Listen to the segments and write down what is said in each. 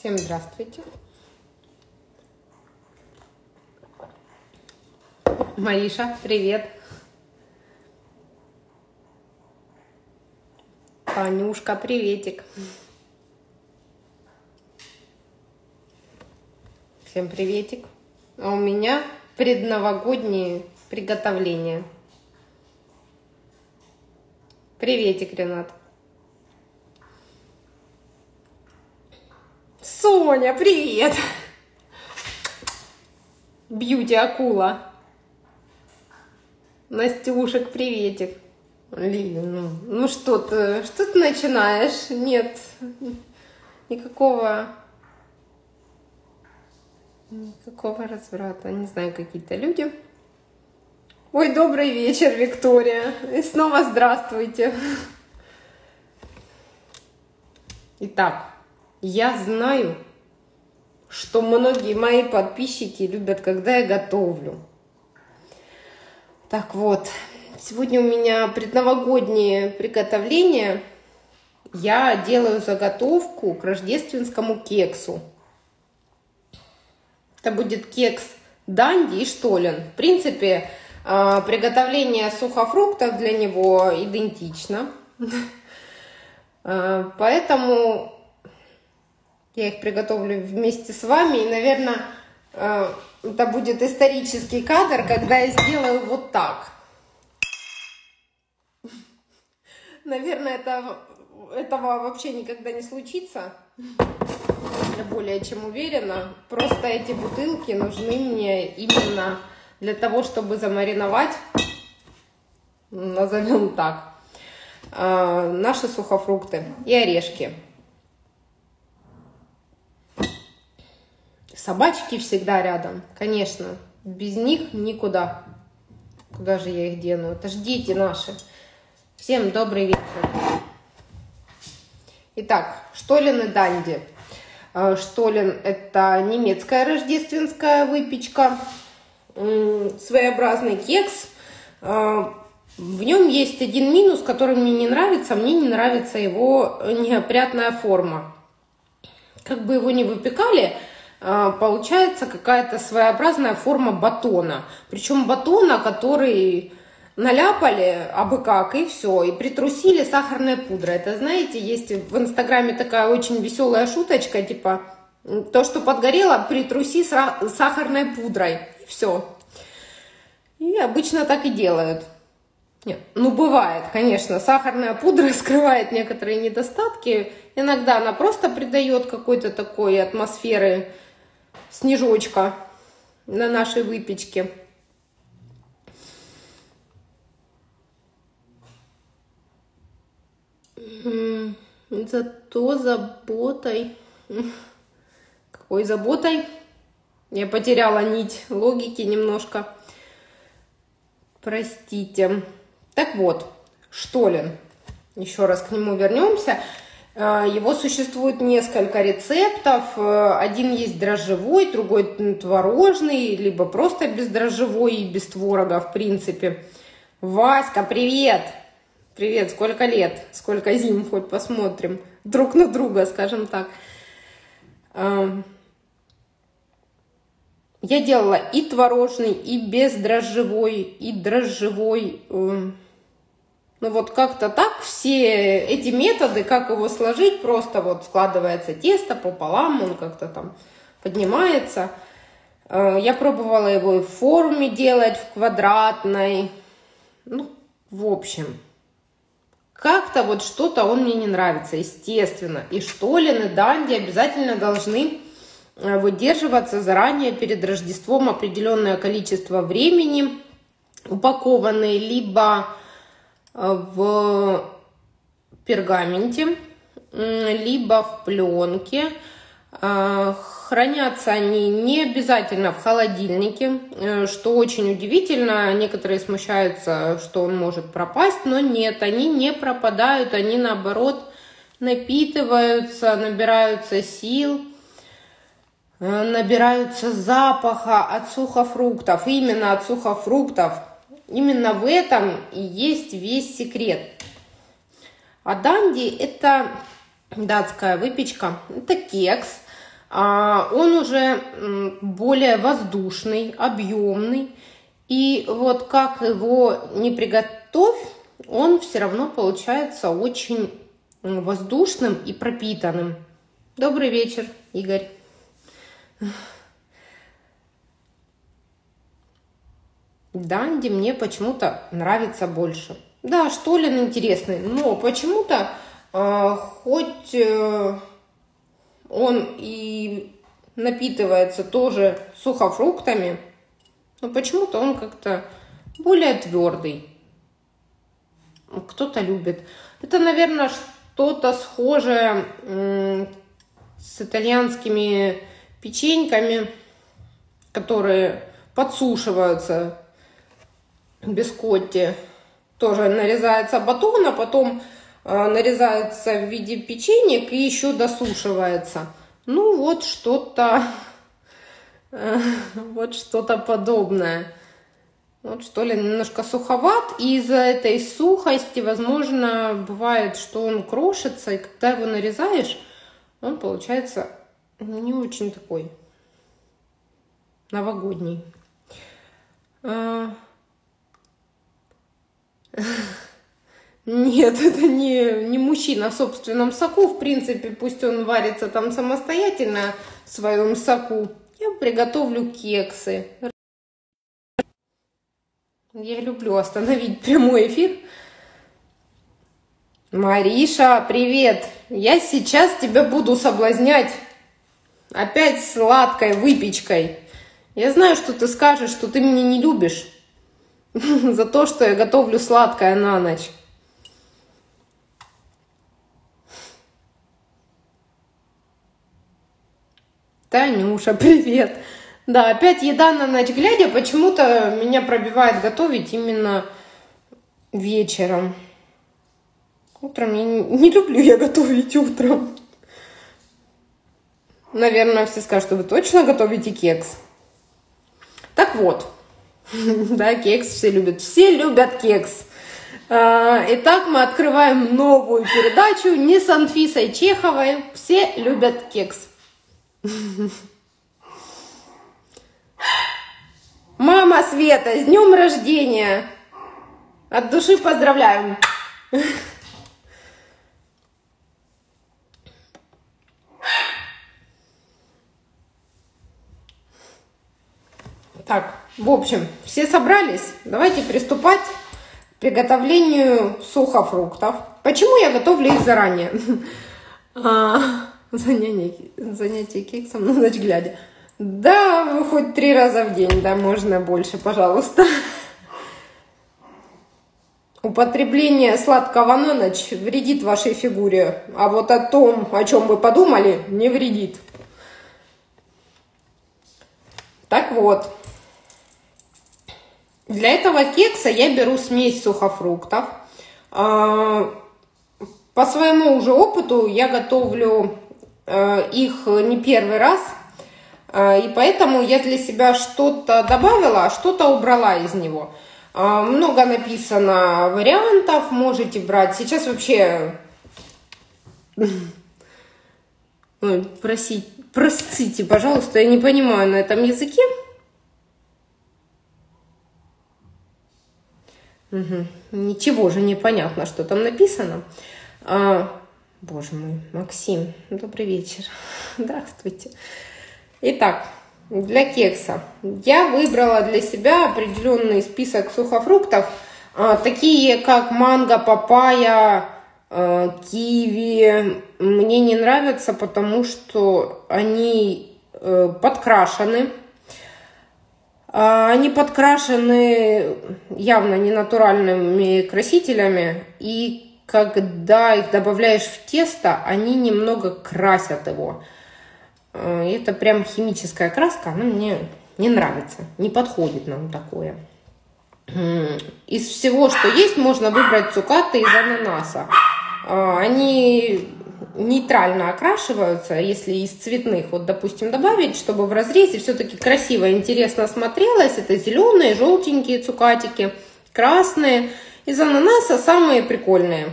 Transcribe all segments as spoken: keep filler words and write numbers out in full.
Всем здравствуйте. Мариша, привет. Танюшка, приветик. Всем приветик. А у меня предновогодние приготовления. Приветик, Ренат. Соня, привет. Бьюти-акула. Настюшек, приветик. Лили, ну, ну что ты, что ты начинаешь? Нет, никакого, никакого разврата. Не знаю, какие-то люди. Ой, добрый вечер, Виктория. И снова здравствуйте. Итак, я знаю, что многие мои подписчики любят, когда я готовлю. Так вот, сегодня у меня предновогоднее приготовление. Я делаю заготовку к рождественскому кексу. Это будет кекс Данди и Штоллен. В принципе, приготовление сухофруктов для него идентично. Поэтому я их приготовлю вместе с вами. И, наверное, это будет исторический кадр, когда я сделаю вот так. Наверное, это, этого вообще никогда не случится. Я более чем уверена. Просто эти бутылки нужны мне именно для того, чтобы замариновать, назовем так, наши сухофрукты и орешки. Собачки всегда рядом, конечно, без них никуда. Куда же я их дену? Это же дети наши. Всем добрый вечер. Итак, Штоллен и Данди. Штоллен — это немецкая рождественская выпечка, своеобразный кекс. В нем есть один минус, который мне не нравится. Мне не нравится его неопрятная форма. Как бы его ни выпекали, получается какая-то своеобразная форма батона. Причем батона, который наляпали абы как, и все, и притрусили сахарной пудрой. Это, знаете, есть в Инстаграме такая очень веселая шуточка, типа, то, что подгорело, притруси сахарной пудрой, и все. И обычно так и делают. Нет, ну, бывает, конечно, сахарная пудра скрывает некоторые недостатки. Иногда она просто придает какой-то такой атмосферы снежочка на нашей выпечке. Зато заботой... Какой заботой? Я потеряла нить логики немножко. Простите. Так вот, Штоллен. Еще раз к нему вернемся. Его существует несколько рецептов. Один есть дрожжевой, другой творожный, либо просто бездрожжевой и без творога, в принципе. Васька, привет! Привет, сколько лет, сколько зим, хоть посмотрим. Друг на друга, скажем так. Я делала и творожный, и бездрожжевой, и дрожжевой. Ну вот как-то так, все эти методы, как его сложить, просто вот складывается тесто пополам, он как-то там поднимается. Я пробовала его и в форме делать, в квадратной. Ну, в общем, как-то вот что-то он мне не нравится, естественно. И Штоллен, и Данди обязательно должны выдерживаться заранее перед Рождеством определенное количество времени, упакованные либо в пергаменте, либо в пленке. Хранятся они не обязательно в холодильнике, что очень удивительно. Некоторые смущаются, что он может пропасть, но нет, они не пропадают, они наоборот напитываются, набираются сил, набираются запаха от сухофруктов, именно от сухофруктов. Именно в этом и есть весь секрет. А Данди — это датская выпечка, это кекс. Он уже более воздушный, объемный. И вот как его не приготовь, он все равно получается очень воздушным и пропитанным. Добрый вечер, Игорь. Данди мне почему-то нравится больше. Да, Штоллен интересный, но почему-то, э, хоть э, он и напитывается тоже сухофруктами, но почему-то он как-то более твердый. Кто-то любит. Это, наверное, что-то схожее э, с итальянскими печеньками, которые подсушиваются. Бискотти тоже нарезается батон, а потом э, нарезается в виде печенек и еще досушивается. Ну вот что-то, э, вот что-то подобное. Вот Штоллен немножко суховат, и из-за этой сухости, возможно, бывает, что он крошится, и когда его нарезаешь, он получается не очень такой новогодний. Нет, это не, не мужчина в собственном соку. В принципе, пусть он варится там самостоятельно в своем соку. Я приготовлю кексы. Я люблю остановить прямой эфир. Мариша, привет! Я сейчас тебя буду соблазнять. Опять сладкой выпечкой. Я знаю, что ты скажешь, что ты меня не любишь. За то, что я готовлю сладкое на ночь. Танюша, привет. Да, опять еда на ночь глядя. Почему-то меня пробивает готовить именно вечером. Утром я не, не люблю я готовить утром. Наверное, все скажут, что вы точно готовите кекс. Так вот. Да, кекс все любят. Все любят кекс. Итак, мы открываем новую передачу. Не с Анфисой Чеховой. Все любят кекс. Мама Света, с днем рождения! От души поздравляем! Так, в общем, все собрались. Давайте приступать к приготовлению сухофруктов. Почему я готовлю их заранее? Занятие кексом на ночь глядя. Да, хоть три раза в день, да, можно больше, пожалуйста. Употребление сладкого на ночь вредит вашей фигуре, а вот о том, о чем вы подумали, не вредит. Так вот. Для этого кекса я беру смесь сухофруктов. По своему уже опыту я готовлю их не первый раз. И поэтому я для себя что-то добавила, а что-то убрала из него. Много написано вариантов, можете брать. Сейчас вообще... Просить, простите, пожалуйста, я не понимаю на этом языке. Угу. Ничего же не понятно, что там написано. А, боже мой, Максим, добрый вечер. Здравствуйте. Итак, для кекса я выбрала для себя определенный список сухофруктов, а, такие как манго, папайя, а, киви. Мне не нравятся, потому что они а, подкрашены. Они подкрашены явно ненатуральными красителями, и когда их добавляешь в тесто, они немного красят его. Это прям химическая краска, она мне не нравится, не подходит нам такое. Из всего, что есть, можно выбрать цукаты из ананаса. Они нейтрально окрашиваются, если из цветных, вот, допустим, добавить, чтобы в разрезе все-таки красиво, интересно смотрелось. Это зеленые, желтенькие цукатики, красные. Из ананаса самые прикольные.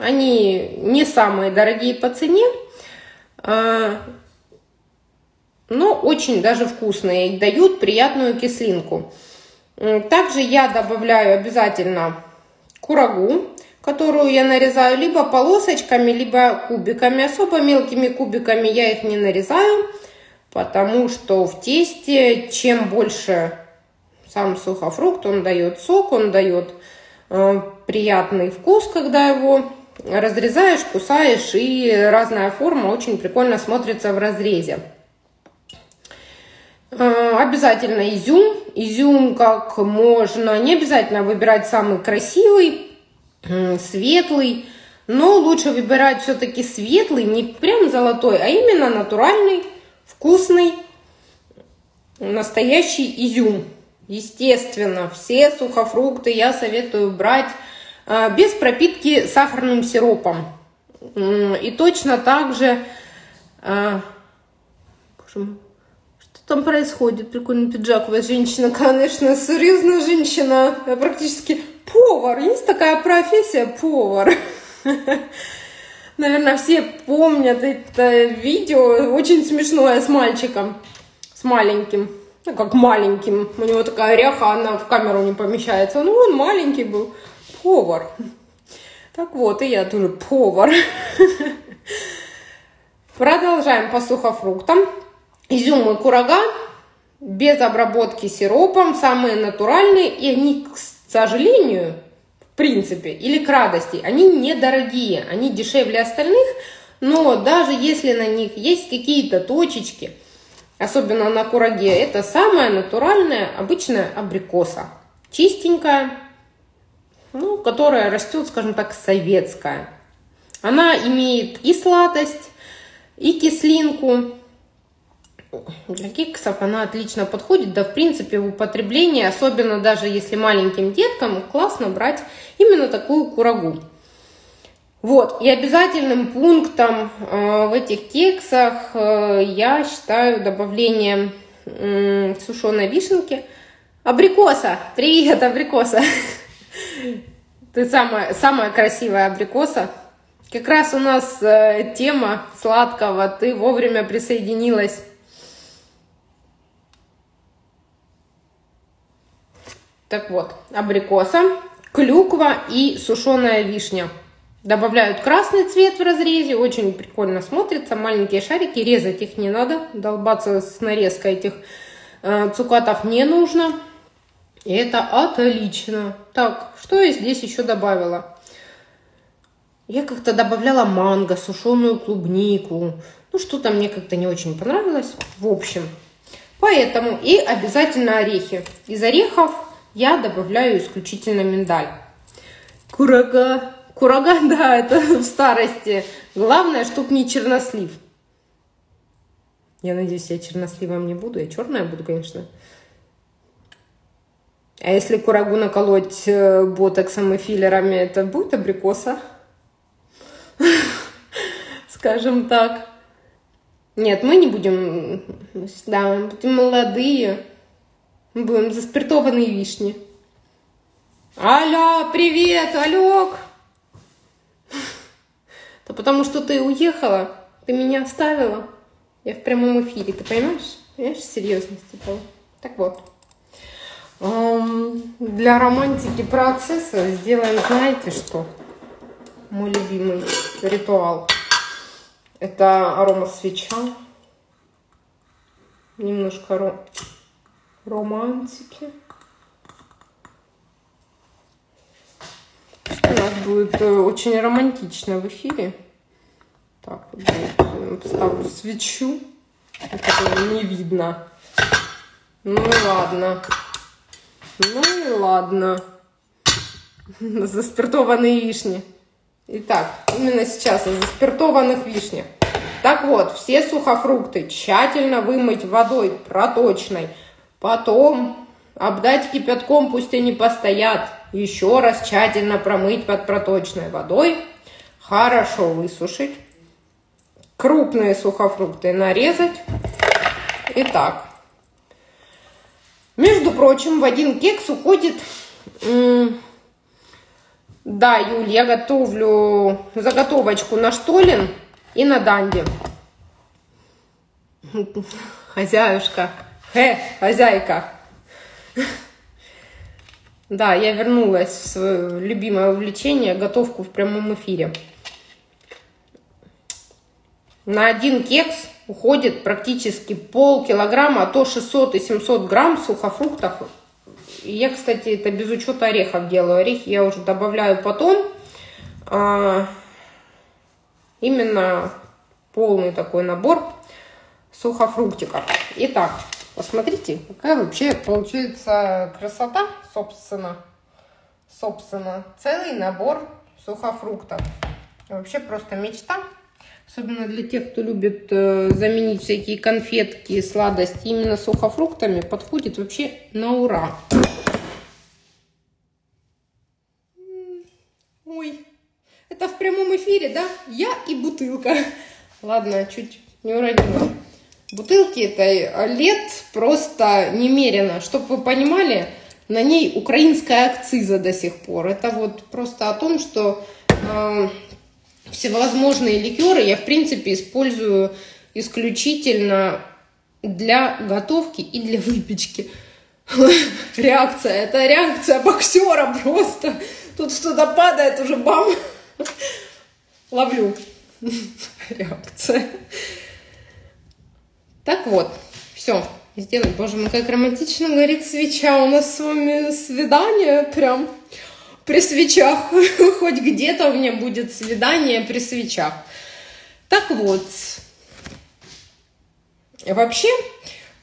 Они не самые дорогие по цене. но очень даже вкусные и дают приятную кислинку. Также я добавляю обязательно курагу, которую я нарезаю либо полосочками, либо кубиками. Особо мелкими кубиками я их не нарезаю, потому что в тесте чем больше сам сухофрукт, он дает сок, он дает э, приятный вкус, когда его разрезаешь, кусаешь, и разная форма очень прикольно смотрится в разрезе. Обязательно изюм. Изюм как можно, не обязательно выбирать самый красивый, светлый, но лучше выбирать все-таки светлый, не прям золотой, а именно натуральный, вкусный, настоящий изюм. Естественно, все сухофрукты я советую брать без пропитки сахарным сиропом. И точно так же... Там происходит прикольный пиджак. У вас женщина, конечно, серьезная женщина, практически повар. Есть такая профессия — повар. Наверное, все помнят это видео, очень смешное, с мальчиком, с маленьким. Ну, как маленьким. У него такая ряха, она в камеру не помещается. Ну, он маленький был. Повар. Так вот, и я тоже повар. Продолжаем по сухофруктам. Изюм и курага без обработки сиропом, самые натуральные, и они, к сожалению, в принципе, или к радости, они недорогие, они дешевле остальных, но даже если на них есть какие-то точечки, особенно на кураге, это самая натуральная, обычная абрикоса, чистенькая, ну, которая растет, скажем так, советская. Она имеет и сладость, и кислинку. Для кексов она отлично подходит, да, в принципе, в употреблении, особенно даже если маленьким деткам, классно брать именно такую курагу. Вот, и обязательным пунктом э, в этих кексах э, я считаю добавление э, сушеной вишенки. Абрикоса! Привет, абрикоса! Ты самая, самая красивая абрикоса. Как раз у нас э, тема сладкого, ты вовремя присоединилась. Так вот, абрикоса, клюква и сушеная вишня. Добавляют красный цвет в разрезе, очень прикольно смотрится, маленькие шарики, резать их не надо, долбаться с нарезкой этих э, цукатов не нужно. И это отлично. Так, что я здесь еще добавила? Я как-то добавляла манго, сушеную клубнику, ну что-то мне как-то не очень понравилось, в общем. Поэтому и обязательно орехи. Из орехов я добавляю исключительно миндаль. Курага. Курага, да, это в старости. Главное, чтоб не чернослив. Я надеюсь, я черносливом не буду. Я черная буду, конечно. А если курагу наколоть ботоксом и филлерами, это будет абрикоса? Скажем так. Нет, мы не будем... Да, мы будем молодые. Мы будем заспиртованные вишни. Алло, привет, Алёк! Да потому что ты уехала, ты меня оставила. Я в прямом эфире, ты понимаешь? Понимаешь, серьезность этого. Так вот. Для романтики процесса сделаем, знаете что? Мой любимый ритуал. Это арома свеча. Немножко арома. Романтики. У нас будет очень романтично в эфире. Так, вот, поставлю свечу, которую не видно. Ну и ладно. Ну и ладно. Заспиртованные вишни. Итак, именно сейчас о заспиртованных вишнях. Так вот, все сухофрукты тщательно вымыть водой проточной. Потом обдать кипятком, пусть они постоят. Еще раз тщательно промыть под проточной водой. Хорошо высушить. Крупные сухофрукты нарезать. Итак. Между прочим, в один кекс уходит... Да, Юль, я готовлю заготовочку на штоллен и на данди. хозяюшка, хэ, хозяйка. Да, я вернулась в свое любимое увлечение, готовку в прямом эфире. На один кекс уходит практически полкилограмма, а то шестьсот и семьсот грамм сухофруктов. Я, кстати, это без учета орехов делаю. Орехи я уже добавляю потом. А, именно полный такой набор сухофруктиков. Итак, посмотрите, какая вообще получается красота, собственно. Собственно, целый набор сухофруктов. Вообще просто мечта. Особенно для тех, кто любит заменить всякие конфетки, сладости именно сухофруктами, подходит вообще на ура. Ой, это в прямом эфире, да? Я и бутылка. Ладно, чуть не уронила. Бутылки этой лет просто немерено. Чтобы вы понимали, на ней украинская акциза до сих пор. Это вот просто о том, что... Э, всевозможные ликеры я, в принципе, использую исключительно для готовки и для выпечки. Реакция. Это реакция боксера просто. Тут что-то падает, уже бам. Ловлю. Реакция. Так вот. Все. Сделать. Боже мой, как романтично горит свеча. У нас с вами свидание прям... При свечах, хоть где-то у меня будет свидание при свечах. Так вот, вообще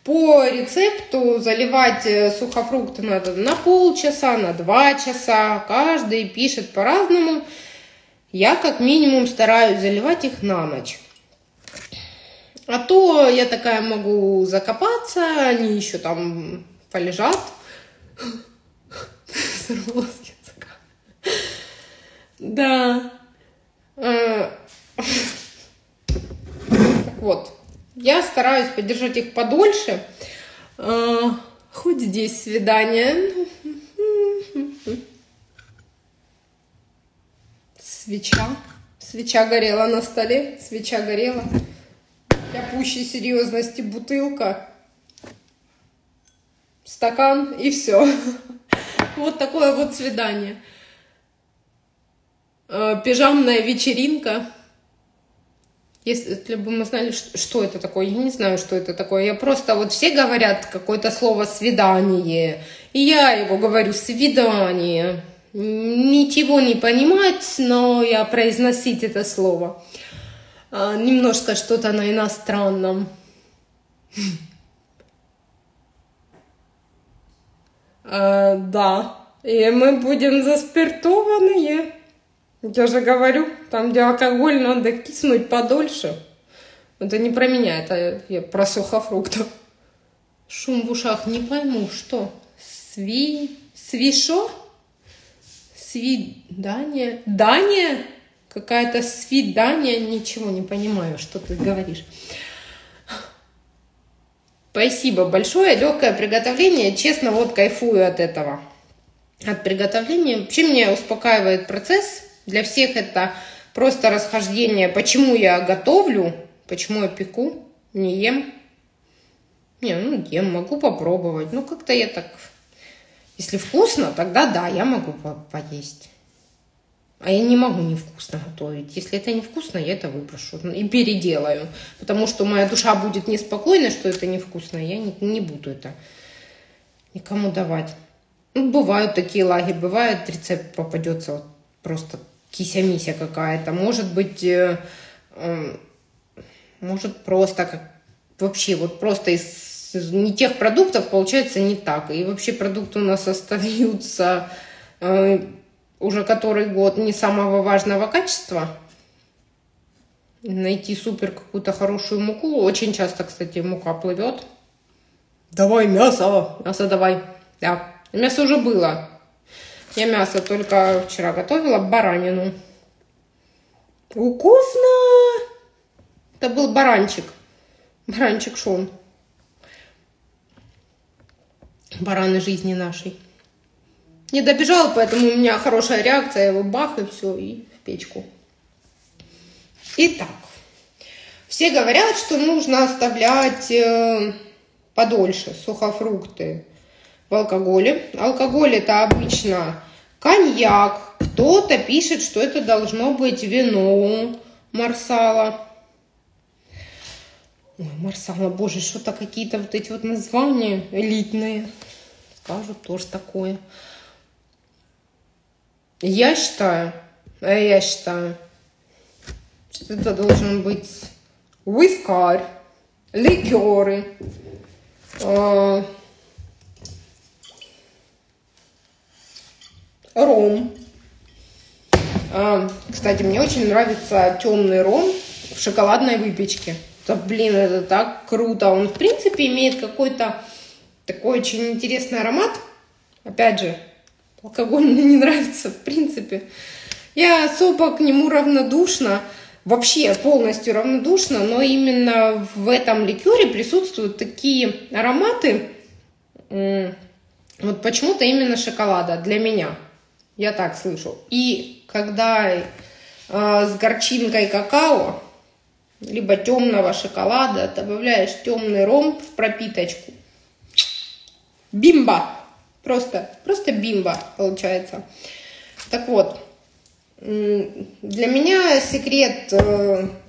по рецепту заливать сухофрукты надо на полчаса, на два часа. Каждый пишет по-разному. Я как минимум стараюсь заливать их на ночь. А то я такая могу закопаться, они еще там полежат. Сорвалась. Да. Вот. Я стараюсь подержать их подольше. Хоть здесь свидание. Свеча. Свеча горела на столе. Свеча горела. Для пущей серьезности бутылка. Стакан и все. Вот такое вот свидание. Пижамная вечеринка. Если бы мы знали, что это такое, я не знаю, что это такое. Я просто, вот все говорят какое-то слово «свидание», и я его говорю «свидание». Ничего не понимать, но я произносить это слово. Немножко что-то на иностранном. Да, и мы будем заспиртованные. Я же говорю, там, где алкоголь, надо киснуть подольше. Это не про меня, это я про сухофруктов. Шум в ушах, не пойму, что? Сви... Свишо? Свидание? Дание? Какая-то свидание? Ничего не понимаю, что ты говоришь. Спасибо большое, легкое приготовление. Честно, вот кайфую от этого. От приготовления. Вообще меня успокаивает процесс. Для всех это просто расхождение. Почему я готовлю, почему я пеку, не ем. Не, ну ем, могу попробовать. Ну как-то я так... Если вкусно, тогда да, я могу по поесть. А я не могу невкусно готовить. Если это невкусно, я это выброшу и переделаю. Потому что моя душа будет неспокойна, что это невкусно. Я не, не буду это никому давать. Ну, бывают такие лаги, бывает рецепт попадется вот просто... Кися-мися какая-то, может быть, э, э, может просто, как, вообще, вот просто из, из не тех продуктов получается не так. И вообще продукты у нас остаются э, уже который год не самого важного качества. Найти супер какую-то хорошую муку. Очень часто, кстати, мука плывет. Давай мясо! Мясо давай. Да. Мясо уже было. Я мясо только вчера готовила, баранину. Вкусно! Это был баранчик. Баранчик шон. Бараны жизни нашей. Не добежал, поэтому у меня хорошая реакция. Я его бах, и все, и в печку. Итак, Все говорят, что нужно оставлять подольше сухофрукты в алкоголе. Алкоголь это обычно коньяк. Кто-то пишет, что это должно быть вино Марсала. Ой, Марсала, боже, что-то какие-то вот эти вот названия элитные. Скажут тоже такое. Я считаю, я считаю, что это должен быть вискарь, ликеры, э, ром. Э, кстати, мне очень нравится темный ром в шоколадной выпечке. Да, блин, это так круто. Он, в принципе, имеет какой-то такой очень интересный аромат. Опять же, алкоголь мне не нравится, в принципе. Я особо к нему равнодушна. Вообще полностью равнодушна, но именно в этом ликере присутствуют такие ароматы, вот почему-то именно шоколада для меня, я так слышу. И когда э, с горчинкой какао, либо темного шоколада, добавляешь темный ром в пропиточку, бимба, просто, просто бимба получается. Так вот. Для меня секрет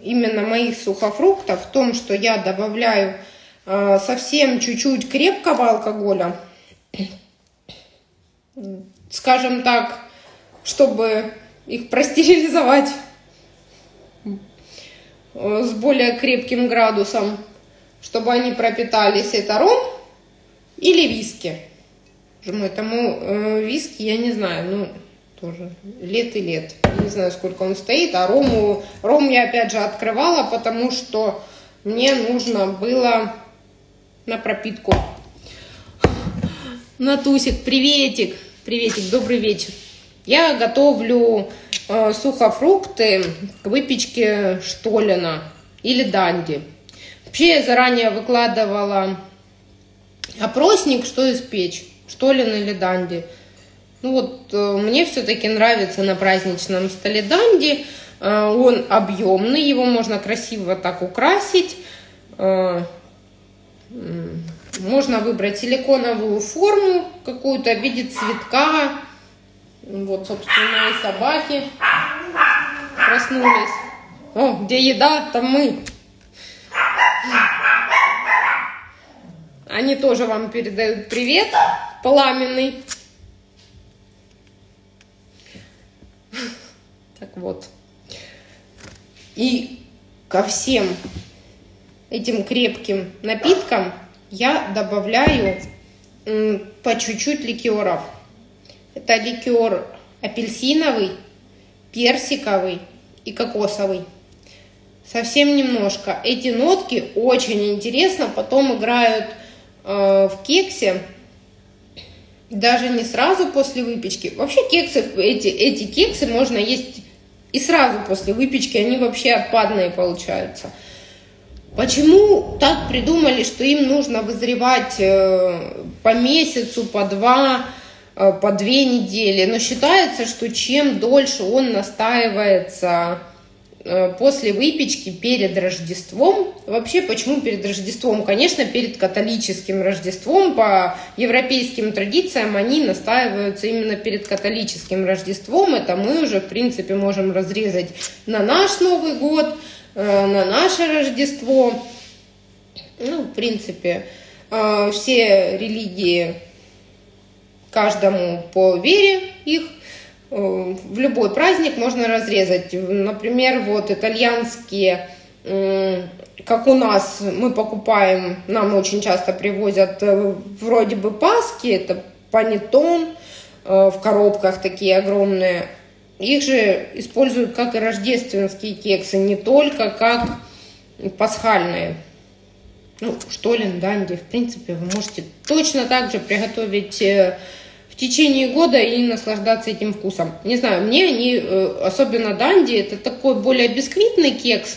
именно моих сухофруктов в том, что я добавляю совсем чуть-чуть крепкого алкоголя, скажем так, чтобы их простерилизовать с более крепким градусом, чтобы они пропитались. Это ром или виски. Этому виски я не знаю, ну... Тоже лет и лет. Не знаю, сколько он стоит. А рому, ром я опять же открывала, потому что мне нужно было на пропитку. Натусик, приветик. Приветик, добрый вечер. Я готовлю э, сухофрукты к выпечке Штоллена или Данди. Вообще я заранее выкладывала опросник, что испечь. Штоллен или Данди. Ну вот, мне все-таки нравится на праздничном столе Данди. Он объемный, его можно красиво так украсить. Можно выбрать силиконовую форму какую-то в виде цветка. Вот, собственно, и собаки проснулись. О, где еда, там мы. Они тоже вам передают привет пламенный. Так вот. И ко всем этим крепким напиткам я добавляю по чуть-чуть ликеров. Это ликер апельсиновый, персиковый и кокосовый. Совсем немножко. Эти нотки очень интересно потом играют э, в кексе. Даже не сразу после выпечки. Вообще кексы, эти, эти кексы можно есть и сразу после выпечки. Они вообще отпадные получаются. Почему так придумали, что им нужно вызревать по месяцу, по два, по две недели? Но считается, что чем дольше он настаивается после выпечки перед Рождеством, вообще почему перед Рождеством? Конечно, перед католическим Рождеством, по европейским традициям они настаиваются именно перед католическим Рождеством, это мы уже, в принципе, можем разрезать на наш Новый год, на наше Рождество, ну, в принципе, все религии, каждому по вере их. В любой праздник можно разрезать. Например, вот итальянские, как у нас, мы покупаем, нам очень часто привозят вроде бы паски, это панеттон в коробках такие огромные. Их же используют как и рождественские кексы, не только как пасхальные. Ну, Штоллен, Данди, в принципе, вы можете точно так же приготовить в течение года и наслаждаться этим вкусом. Не знаю, мне они, особенно Данди, это такой более бисквитный кекс.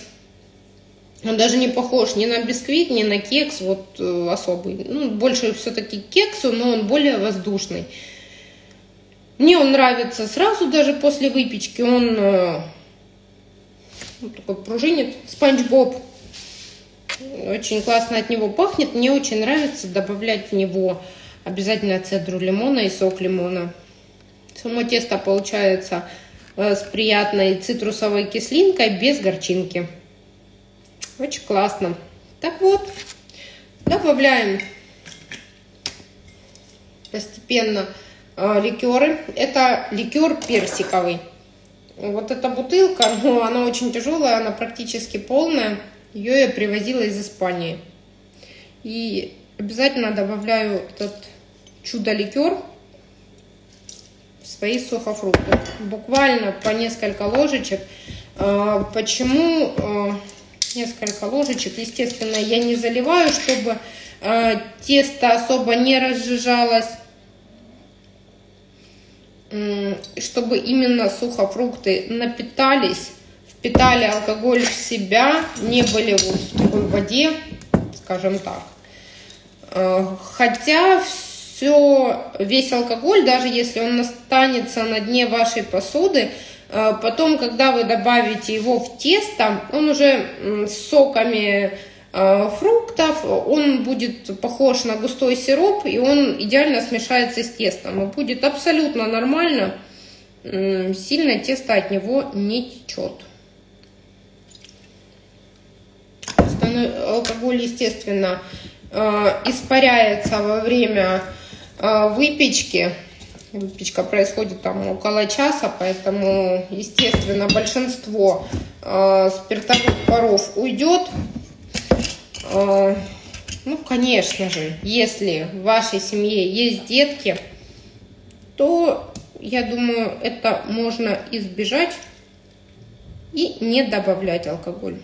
Он даже не похож ни на бисквит, ни на кекс, вот особый. Ну, больше все-таки кексу, но он более воздушный. Мне он нравится сразу, даже после выпечки. Он, он такой пружинит, спанч боб. Очень классно от него пахнет. Мне очень нравится добавлять в него обязательно цедру лимона и сок лимона. Само тесто получается с приятной цитрусовой кислинкой, без горчинки. Очень классно. Так вот, добавляем постепенно ликеры. Это ликер персиковый. Вот эта бутылка, ну, она очень тяжелая, она практически полная. Ее я привозила из Испании. И обязательно добавляю этот чудо-ликер в свои сухофрукты. Буквально по несколько ложечек. Почему несколько ложечек? Естественно, я не заливаю, чтобы тесто особо не разжижалось. Чтобы именно сухофрукты напитались, впитали алкоголь в себя, не были в такой воде, скажем так. Хотя все, весь алкоголь, даже если он останется на дне вашей посуды, потом, когда вы добавите его в тесто, он уже с соками фруктов, он будет похож на густой сироп, и он идеально смешается с тестом. И будет абсолютно нормально, сильно тесто от него не течет. Алкоголь, естественно, испаряется во время выпечки. Выпечка происходит там около часа, поэтому, естественно, большинство спиртовых паров уйдет. Ну, конечно же, если в вашей семье есть детки, то, я думаю, это можно избежать и не добавлять алкоголь.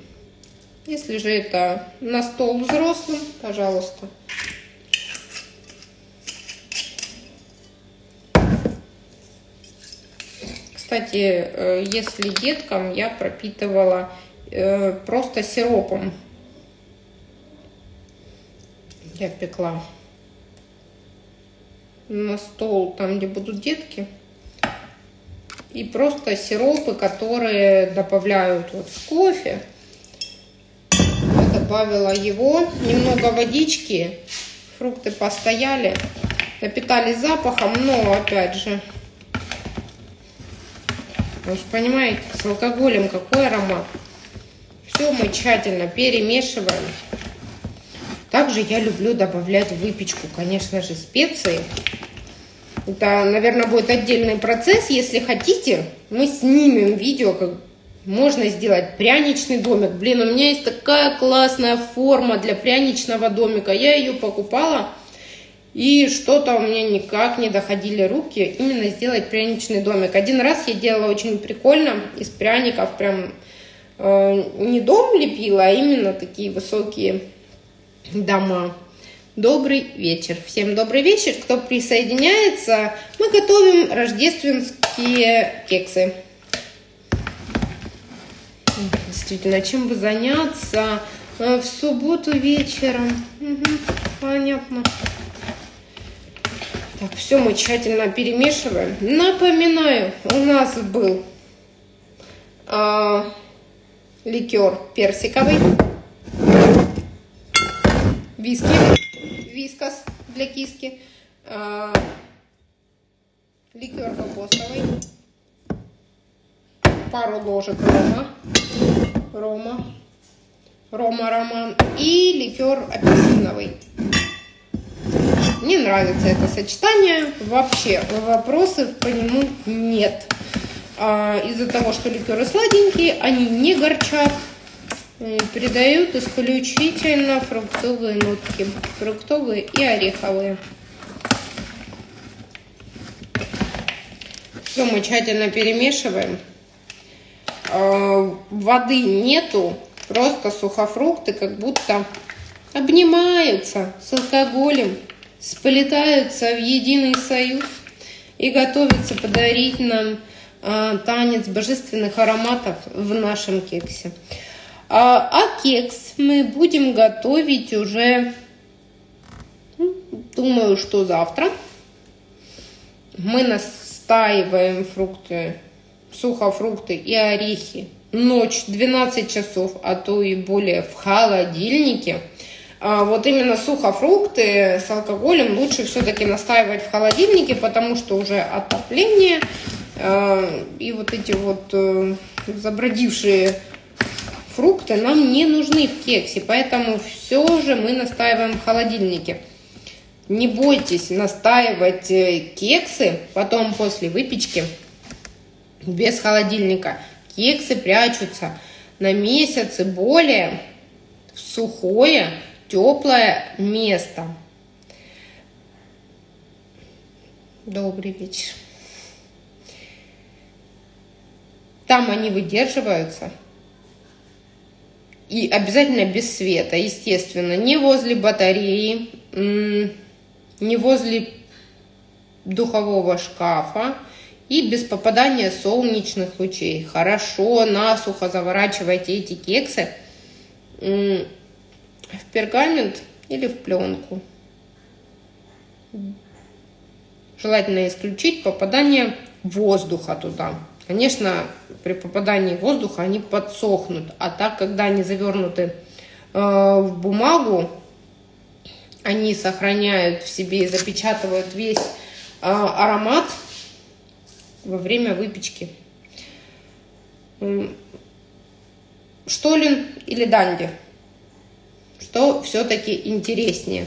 Если же это на стол взрослым, пожалуйста. Кстати, если деткам, я пропитывала просто сиропом. Я пекла на стол, там, где будут детки. И просто сиропы, которые добавляют вот в кофе. Я добавила его, немного водички. Фрукты постояли, напитались запахом, но опять же, вы же понимаете, с алкоголем какой аромат. Все мы тщательно перемешиваем. Также я люблю добавлять в выпечку, конечно же, специи. Это, наверное, будет отдельный процесс. Если хотите, мы снимем видео, как можно сделать пряничный домик. Блин, у меня есть такая классная форма для пряничного домика. Я ее покупала, и что-то у меня никак не доходили руки именно сделать пряничный домик. Один раз я делала очень прикольно, из пряников прям э, не дом лепила, а именно такие высокие дома. Добрый вечер. Всем добрый вечер. Кто присоединяется, мы готовим рождественские кексы. Действительно, чем бы заняться в субботу вечером? Угу, понятно. Так, все мы тщательно перемешиваем. Напоминаю, у нас был э, ликер персиковый. Виски, вискас для киски, э, ликер кокосовый, пару ложек рома, рома, рома, роман и ликер апельсиновый. Мне нравится это сочетание, вообще вопросов по нему нет. Э, из-за того, что ликеры сладенькие, они не горчат. Придают исключительно фруктовые нотки, фруктовые и ореховые. Все мы тщательно перемешиваем. Воды нету, просто сухофрукты как будто обнимаются с алкоголем, сплетаются в единый союз и готовятся подарить нам танец божественных ароматов в нашем кексе. А, а кекс мы будем готовить уже, думаю, что завтра. Мы настаиваем фрукты, сухофрукты и орехи ночь, двенадцать часов, а то и более в холодильнике. А вот именно сухофрукты с алкоголем лучше все-таки настаивать в холодильнике, потому что уже отопление э, и вот эти вот э, забродившие фрукты нам не нужны в кексе, поэтому все же мы настаиваем в холодильнике. Не бойтесь настаивать кексы потом после выпечки без холодильника. Кексы прячутся на месяц и более в сухое, теплое место. Добрый вечер. Там они выдерживаются. И обязательно без света, естественно. Не возле батареи, не возле духового шкафа. И без попадания солнечных лучей. Хорошо насухо заворачивайте эти кексы в пергамент или в пленку. Желательно исключить попадание воздуха туда. Конечно, при попадании воздуха они подсохнут, а так, когда они завернуты э, в бумагу, они сохраняют в себе и запечатывают весь э, аромат во время выпечки. Штоллен или Данди? Что все-таки интереснее?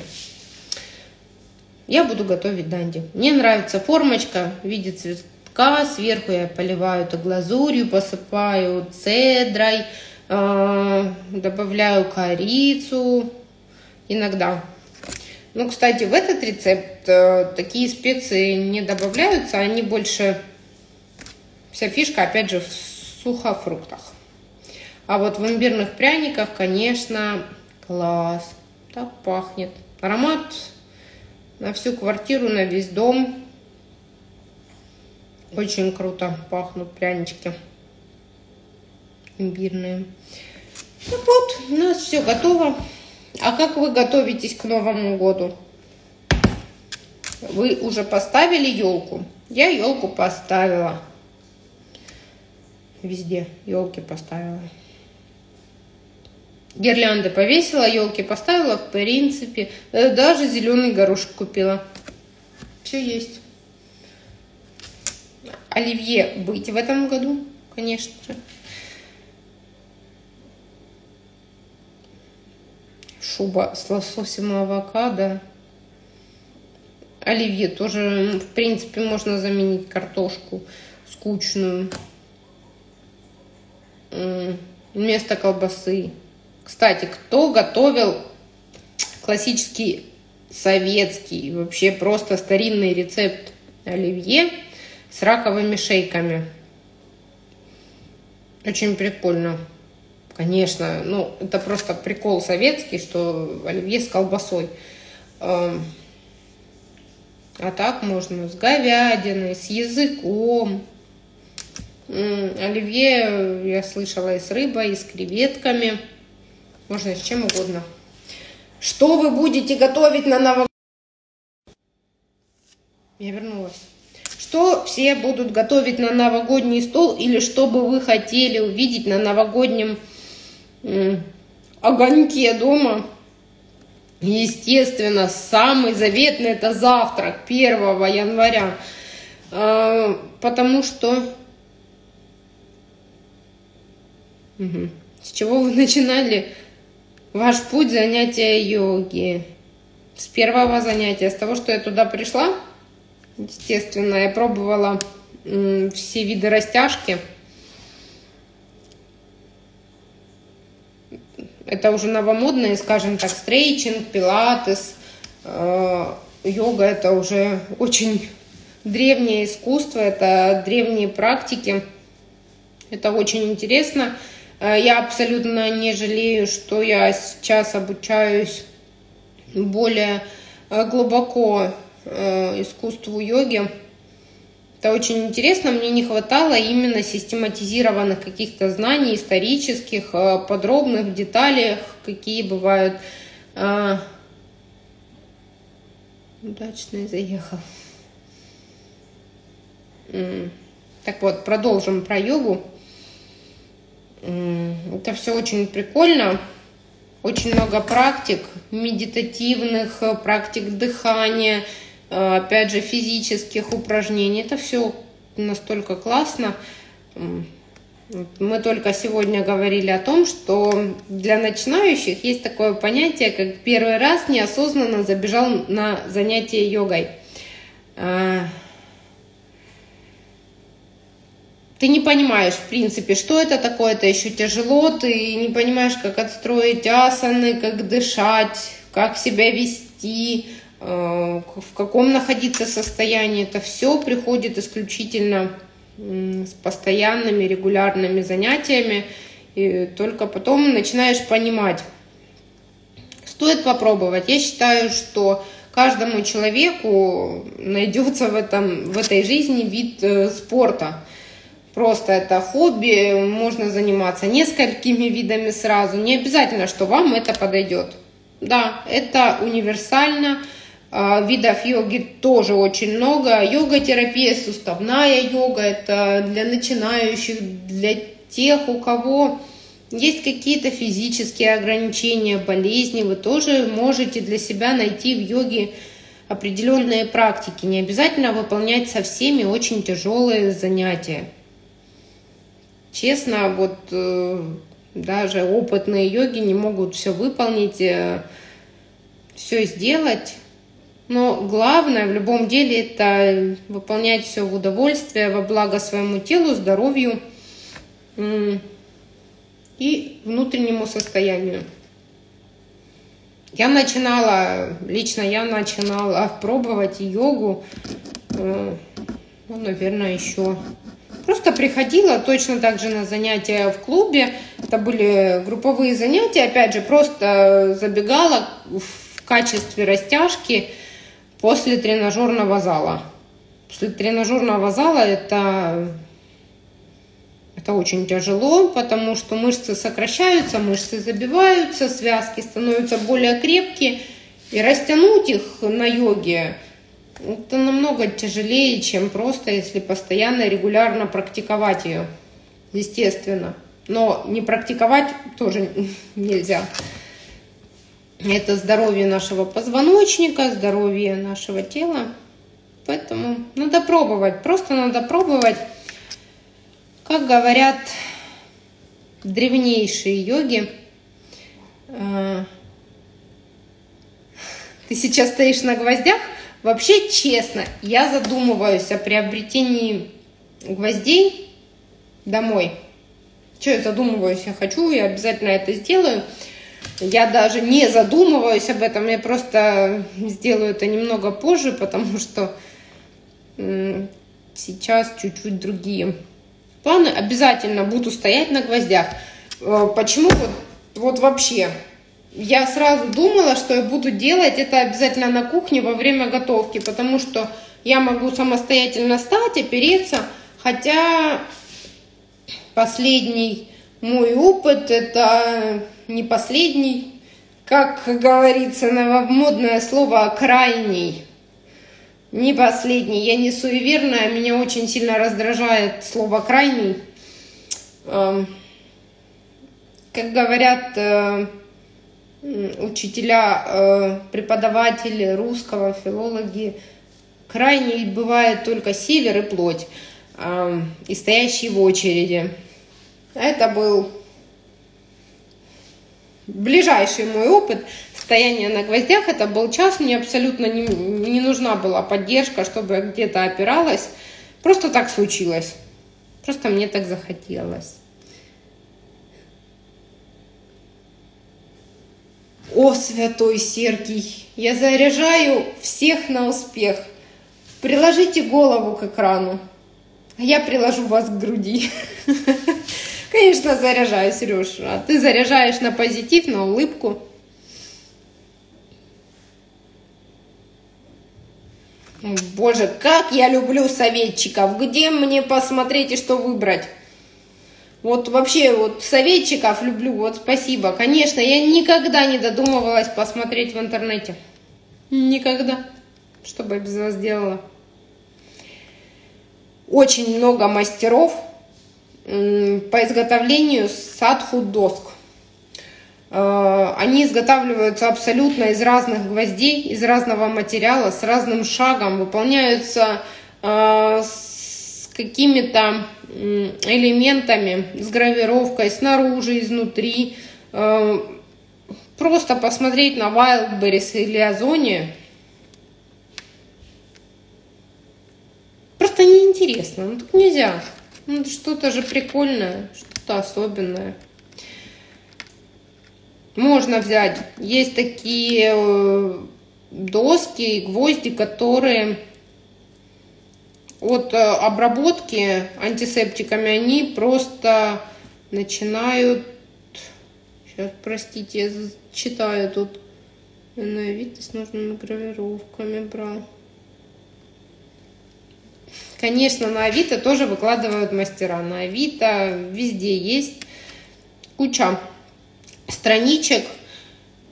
Я буду готовить Данди. Мне нравится формочка в виде цветка. Сверху я поливаю это глазурью, посыпаю цедрой, э, добавляю корицу иногда. Ну, кстати, в этот рецепт э, такие специи не добавляются, они больше... Вся фишка, опять же, в сухофруктах. А вот в имбирных пряниках, конечно, класс. Так пахнет. Аромат на всю квартиру, на весь дом. Очень круто пахнут прянички имбирные. Ну вот, у нас все готово. А как вы готовитесь к Новому году? Вы уже поставили елку? Я елку поставила. Везде елки поставила. Гирлянды повесила, елки поставила, в принципе. Даже зеленый горошек купила. Все есть. Оливье быть в этом году, конечно же. Шуба с лососем и авокадо. Оливье тоже, в принципе, можно заменить картошку скучную. Вместо колбасы. Кстати, кто готовил классический советский, вообще просто старинный рецепт оливье с раковыми шейками? Очень прикольно. Конечно, ну, это просто прикол советский, что оливье с колбасой. А так можно с говядиной, с языком. Оливье, я слышала, и с рыбой, и с креветками. Можно с чем угодно. Что вы будете готовить на Новый... Я вернулась. Что все будут готовить на новогодний стол, или что бы вы хотели увидеть на новогоднем огоньке дома? Естественно, самый заветный — это завтрак первого января, потому что... Угу. С чего вы начинали ваш путь занятия йоги? С первого занятия, с того, что я туда пришла. Естественно, я пробовала все виды растяжки. Это уже новомодные, скажем так, стрейчинг, пилатес. Йога – это уже очень древнее искусство, это древние практики. Это очень интересно. Я абсолютно не жалею, что я сейчас обучаюсь более глубоко искусству йоги. Это очень интересно. Мне не хватало именно систематизированных каких-то знаний исторических, подробных, в деталях, какие бывают. Удачно заехал. Так вот, продолжим про йогу. Это все очень прикольно. Очень много практик, медитативных, практик дыхания, опять же, физических упражнений. Это все настолько классно. Мы только сегодня говорили о том, что для начинающих есть такое понятие, как первый раз неосознанно забежал на занятие йогой. Ты не понимаешь, в принципе, что это такое, это еще тяжело, ты не понимаешь, как отстроить асаны, как дышать, как себя вести, в каком находиться состоянии. Это все приходит исключительно с постоянными, регулярными занятиями, и только потом начинаешь понимать. Стоит попробовать. Я считаю, что каждому человеку найдется в этом, в этой жизни вид спорта. Просто это хобби, можно заниматься несколькими видами сразу. Не обязательно, что вам это подойдет. Да, это универсально. Видов йоги тоже очень много. Йога-терапия, суставная йога. Это для начинающих, для тех, у кого есть какие-то физические ограничения, болезни. Вы тоже можете для себя найти в йоге определенные практики. Не обязательно выполнять со всеми очень тяжелые занятия. Честно, вот э, даже опытные йоги не могут все выполнить, э, все сделать. Но главное в любом деле это выполнять все в удовольствие, во благо своему телу, здоровью э, и внутреннему состоянию. Я начинала, лично я начинала пробовать йогу, э, ну, наверное, еще... Просто приходила точно так же на занятия в клубе. Это были групповые занятия. Опять же, просто забегала в качестве растяжки после тренажерного зала. После тренажерного зала это, это очень тяжело, потому что мышцы сокращаются, мышцы забиваются, связки становятся более крепкие. И растянуть их на йоге... Это намного тяжелее, чем просто, если постоянно, регулярно практиковать ее, естественно. Но не практиковать тоже нельзя. Это здоровье нашего позвоночника, здоровье нашего тела. Поэтому надо пробовать, просто надо пробовать. Как говорят древнейшие йоги, ты сейчас стоишь на гвоздях. Вообще, честно, я задумываюсь о приобретении гвоздей домой. Что я задумываюсь? Я хочу, я обязательно это сделаю. Я даже не задумываюсь об этом, я просто сделаю это немного позже, потому что сейчас чуть-чуть другие планы. Обязательно буду стоять на гвоздях. Почему? Вот, вот вообще... Я сразу думала, что я буду делать это обязательно на кухне во время готовки, потому что я могу самостоятельно стать, опереться, хотя последний мой опыт, это не последний, как говорится, новомодное слово «крайний», не последний. Я не суеверная, меня очень сильно раздражает слово «крайний». Как говорят... учителя, преподаватели русского, филологи, крайний бывает только север и плоть, и стоящие в очереди. Это был ближайший мой опыт стояния на гвоздях. Это был час, мне абсолютно не, не нужна была поддержка, чтобы я где-то опиралась. Просто так случилось, просто мне так захотелось. О, святой Сергий, я заряжаю всех на успех. Приложите голову к экрану, а я приложу вас к груди. Конечно, заряжаю, Сереж, а ты заряжаешь на позитив, на улыбку. Боже, как я люблю советчиков. Где мне посмотреть и что выбрать? Вот вообще, вот советчиков люблю, вот спасибо. Конечно, я никогда не додумывалась посмотреть в интернете. Никогда. Что бы я без вас делала? Очень много мастеров. по изготовлению садху доск. Они изготавливаются абсолютно из разных гвоздей, из разного материала, с разным шагом, выполняются с какими-то элементами, с гравировкой снаружи, изнутри. Просто посмотреть на Wildberries или Озоне просто неинтересно, ну так нельзя. Ну, что-то же прикольное, что-то особенное. Можно взять, есть такие доски и гвозди, которые от обработки антисептиками, они просто начинают, сейчас, простите, я читаю тут, на Авито с нужными гравировками брал. Конечно, на Авито тоже выкладывают мастера, на Авито везде есть куча страничек.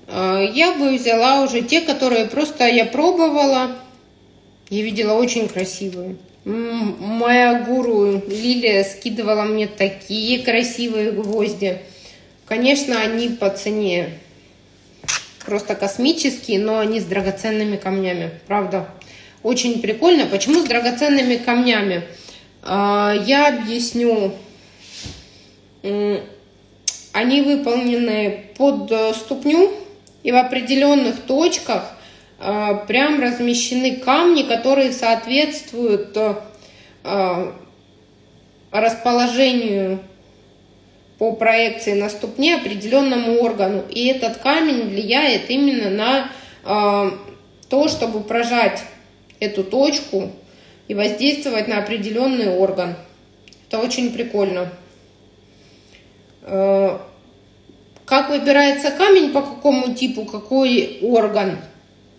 Я бы взяла уже те, которые просто я пробовала, я видела очень красивые. Моя гуру Лилия скидывала мне такие красивые гвозди. Конечно, они по цене просто космические, но они с драгоценными камнями, правда. Очень прикольно. Почему с драгоценными камнями? Я объясню. Они выполнены под ступню, и в определенных точках прям размещены камни, которые соответствуют расположению по проекции на ступне определенному органу. И этот камень влияет именно на то, чтобы прожать эту точку и воздействовать на определенный орган. Это очень прикольно. Как выбирается камень, по какому типу, какой орган?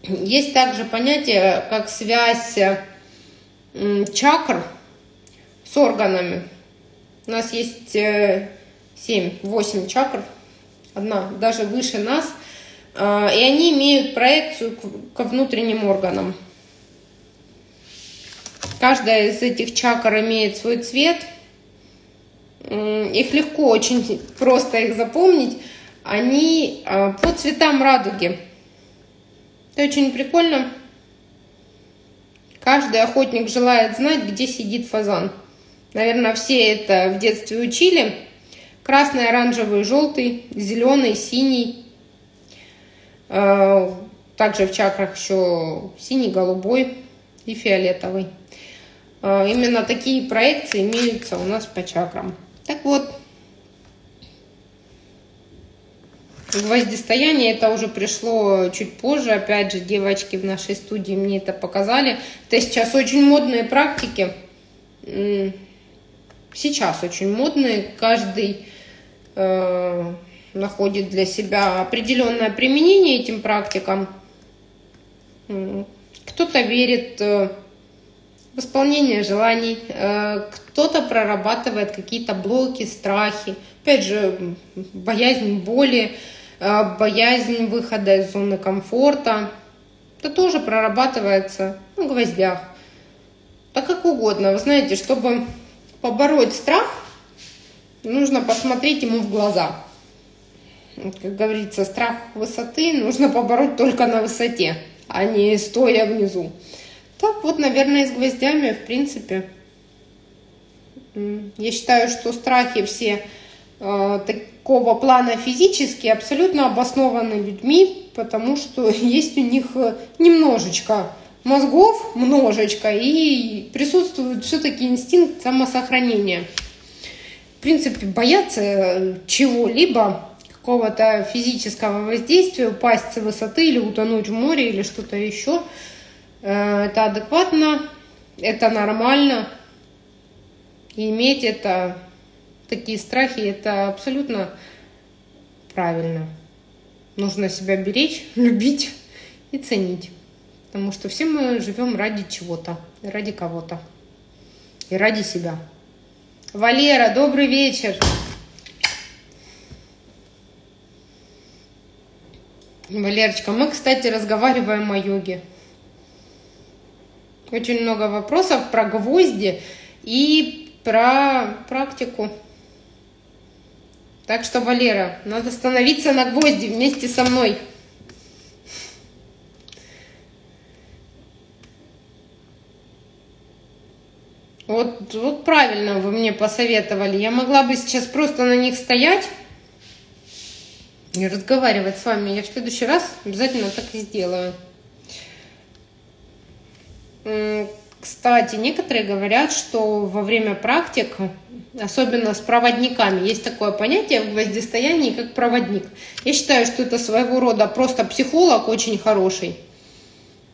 Есть также понятие, как связь чакр с органами. У нас есть семь-восемь чакр, одна даже выше нас, и они имеют проекцию ко внутренним органам. Каждая из этих чакр имеет свой цвет. Их легко, очень просто их запомнить. Они по цветам радуги. Это очень прикольно. Каждый охотник желает знать, где сидит фазан. Наверное, все это в детстве учили. Красный, оранжевый, желтый, зеленый, синий. Также в чакрах еще синий, голубой и фиолетовый. Именно такие проекции имеются у нас по чакрам. Так вот, гвоздистояние, это уже пришло чуть позже. Опять же, девочки в нашей студии мне это показали. Это сейчас очень модные практики. Сейчас очень модные. Каждый э, находит для себя определенное применение этим практикам. Кто-то верит в исполнение желаний, кто-то прорабатывает какие-то блоки, страхи, опять же, боязнь боли, боязнь выхода из зоны комфорта. Это тоже прорабатывается на гвоздях. Да как угодно. Вы знаете, чтобы побороть страх, нужно посмотреть ему в глаза. Как говорится, страх высоты нужно побороть только на высоте, а не стоя внизу. Так вот, наверное, с гвоздями, в принципе. Я считаю, что страхи все э, такого плана физически абсолютно обоснованы людьми, потому что есть у них немножечко мозгов, множечко, и присутствует все-таки инстинкт самосохранения. В принципе, бояться чего-либо, какого-то физического воздействия, упасть с высоты или утонуть в море или что-то еще, это адекватно, это нормально. И иметь это, такие страхи, это абсолютно правильно. Нужно себя беречь, любить и ценить. Потому что все мы живем ради чего-то, ради кого-то и ради себя. Валера, добрый вечер. Валерочка, мы, кстати, разговариваем о йоге. Очень много вопросов про гвозди и про практику. Так что, Валера, надо становиться на гвозди вместе со мной. Вот, вот правильно вы мне посоветовали. Я могла бы сейчас просто на них стоять и разговаривать с вами. Я в следующий раз обязательно так и сделаю. Кстати, некоторые говорят, что во время практик, особенно с проводниками, есть такое понятие в гвоздистоянии, как проводник. Я считаю, что это своего рода просто психолог очень хороший.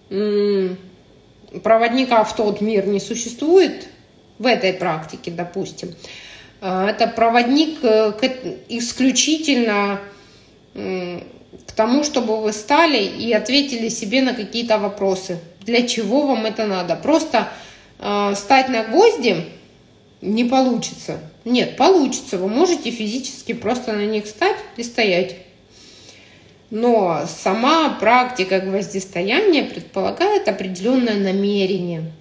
Проводника в тот мир не существует в этой практике, допустим. Это проводник исключительно к тому, чтобы вы стали и ответили себе на какие-то вопросы. Для чего вам это надо? Просто э, стать на гвозди не получится. Нет, получится. Вы можете физически просто на них встать и стоять. Но сама практика гвоздистояния предполагает определенное намерение.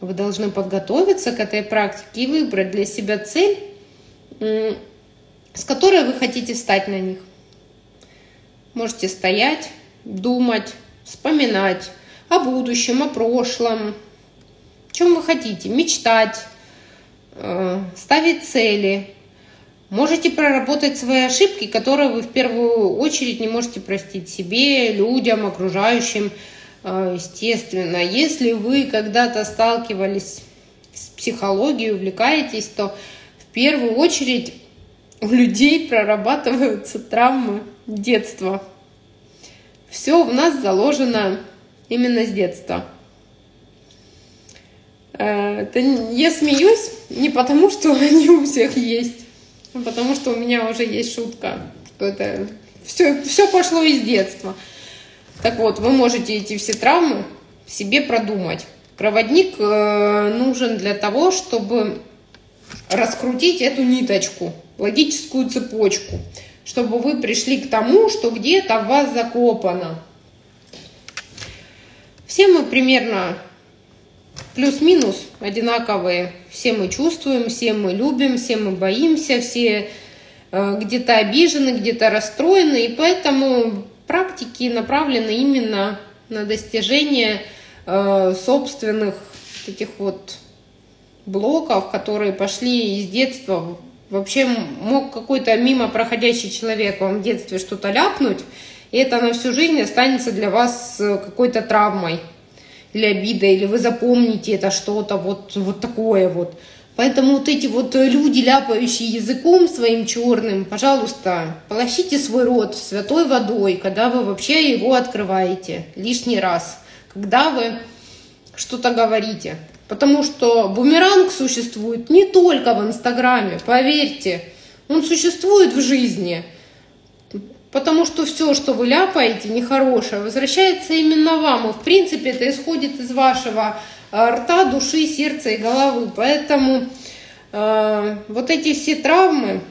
Вы должны подготовиться к этой практике и выбрать для себя цель, э, с которой вы хотите встать на них. Можете стоять, думать, вспоминать о будущем, о прошлом, о чем вы хотите, мечтать, ставить цели. Можете проработать свои ошибки, которые вы в первую очередь не можете простить себе, людям, окружающим. Естественно, если вы когда-то сталкивались с психологией, увлекаетесь, то в первую очередь у людей прорабатываются травмы детства. Все в нас заложено именно с детства. Это я смеюсь не потому, что они у всех есть, а потому что у меня уже есть шутка. Это все, все пошло из детства. Так вот, вы можете эти все травмы себе продумать. Проводник нужен для того, чтобы раскрутить эту ниточку, логическую цепочку, чтобы вы пришли к тому, что где-то в вас закопано. Все мы примерно плюс-минус одинаковые. Все мы чувствуем, все мы любим, все мы боимся, все э, где-то обижены, где-то расстроены. И поэтому практики направлены именно на достижение э, собственных таких вот блоков, которые пошли из детства. Вообще мог какой-то мимо проходящий человек вам в детстве что-то ляпнуть, и это на всю жизнь останется для вас какой-то травмой или обидой, или вы запомните это что-то вот, вот такое вот. Поэтому вот эти вот люди, ляпающие языком своим черным, пожалуйста, полощите свой рот святой водой, когда вы вообще его открываете лишний раз, когда вы что-то говорите. Потому что бумеранг существует не только в Инстаграме, поверьте, он существует в жизни. Потому что все, что вы ляпаете, нехорошее, возвращается именно вам. И в принципе это исходит из вашего рта, души, сердца и головы. Поэтому э, вот эти все травмы,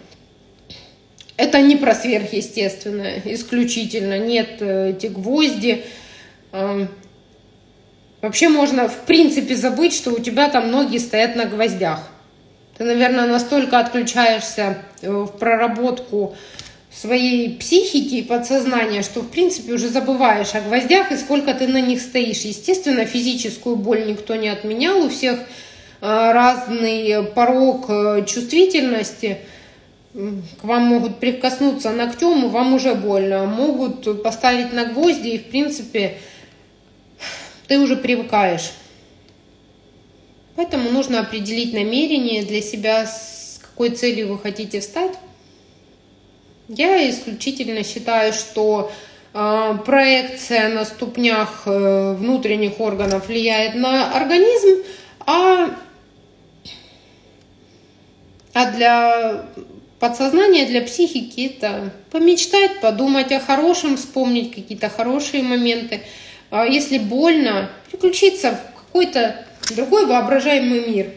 это не про сверхъестественное, исключительно. Нет, эти гвозди. Э, вообще можно в принципе забыть, что у тебя там ноги стоят на гвоздях. Ты, наверное, настолько отключаешься в проработку своей психики и подсознания, что в принципе уже забываешь о гвоздях и сколько ты на них стоишь. Естественно, физическую боль никто не отменял, у всех разный порог чувствительности. К вам могут прикоснуться ногтем, и вам уже больно. Могут поставить на гвозди, и в принципе ты уже привыкаешь. Поэтому нужно определить намерение для себя, с какой целью вы хотите встать. Я исключительно считаю, что э, проекция на ступнях э, внутренних органов влияет на организм, а, а для подсознания, для психики это помечтать, подумать о хорошем, вспомнить какие-то хорошие моменты. А если больно, переключиться в какой-то другой воображаемый мир,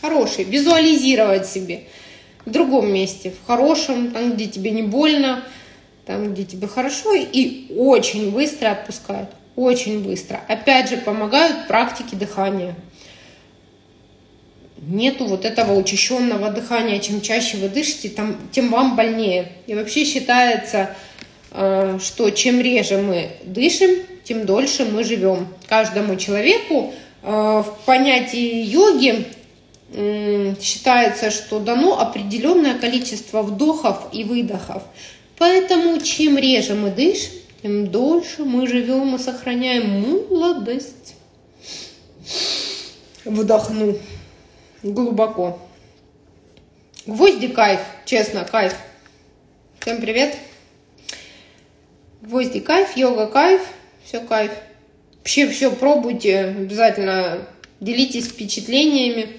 хороший, визуализировать себе. В другом месте, в хорошем, там, где тебе не больно, там, где тебе хорошо, и очень быстро отпускают, очень быстро. Опять же, помогают практики дыхания. нету вот этого учащенного дыхания. Чем чаще вы дышите, там, тем вам больнее. И вообще считается, что чем реже мы дышим, тем дольше мы живем. Каждому человеку в понятии йоги считается, что дано определенное количество вдохов и выдохов. Поэтому чем реже мы дышим, тем дольше мы живем и сохраняем молодость. Вдохну глубоко. Гвозди кайф, честно, кайф. Всем привет. Гвозди кайф, йога кайф, все кайф. Вообще все пробуйте, обязательно делитесь впечатлениями.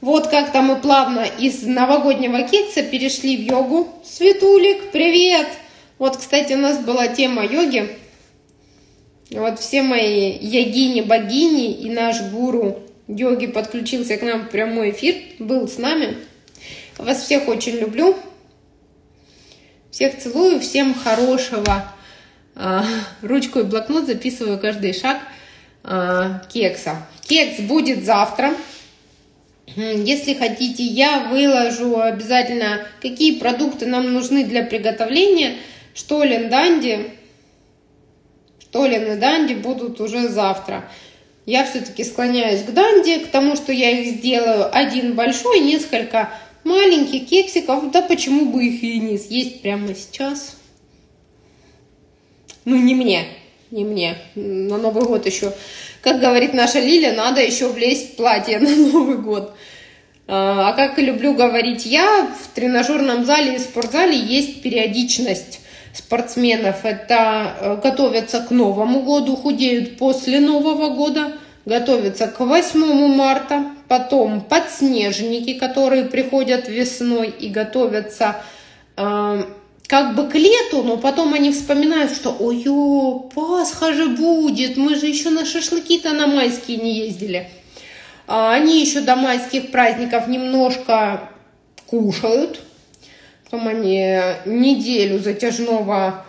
Вот как-то мы плавно из новогоднего кекса перешли в йогу. Светулик, привет! Вот, кстати, у нас была тема йоги. Вот все мои йогини, богини и наш гуру йоги подключился к нам в прямой эфир, был с нами. Вас всех очень люблю. Всех целую, всем хорошего. Ручку и блокнот записываю каждый шаг кекса. Кекс будет завтра. Если хотите, я выложу обязательно, какие продукты нам нужны для приготовления. Штоллен, Данди. Штоллен и Данди будут уже завтра. Я все-таки склоняюсь к Данди, к тому, что я их сделаю один большой, несколько маленьких кексиков. Да почему бы их и не съесть прямо сейчас? Ну, не мне, не мне. На Новый год еще, как говорит наша Лиля, надо еще влезть в платье на Новый год. А как и люблю говорить я, в тренажерном зале и спортзале есть периодичность спортсменов. Это готовятся к Новому году, худеют после Нового года, готовятся к восьмому марта, потом подснежники, которые приходят весной и готовятся э, как бы к лету, но потом они вспоминают, что ой-ё, Пасха же будет, мы же еще на шашлыки-то на майские не ездили. А они еще до майских праздников немножко кушают, потом они неделю затяжного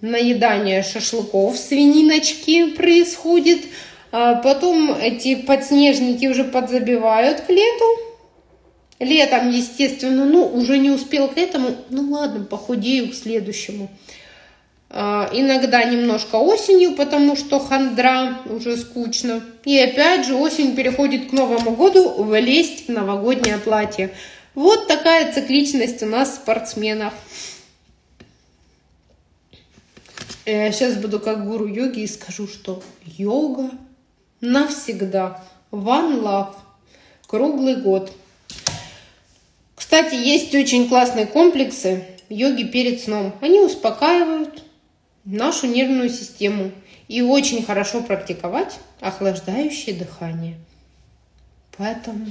наедания шашлыков, свининочки происходит, а потом эти подснежники уже подзабивают к лету. Летом, естественно, ну, уже не успел к этому, ну, ладно, похудею к следующему. А, иногда немножко осенью, потому что хандра, уже скучно. И опять же осень переходит к Новому году, влезть в новогоднее платье. Вот такая цикличность у нас спортсменов. Я сейчас буду как гуру йоги и скажу, что йога навсегда. One love. Круглый год. Кстати, есть очень классные комплексы йоги перед сном. Они успокаивают нашу нервную систему. И очень хорошо практиковать охлаждающее дыхание. Поэтому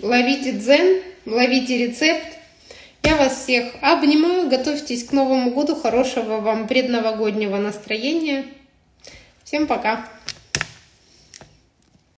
ловите дзен, ловите рецепт. Я вас всех обнимаю. Готовьтесь к Новому году. Хорошего вам предновогоднего настроения. Всем пока!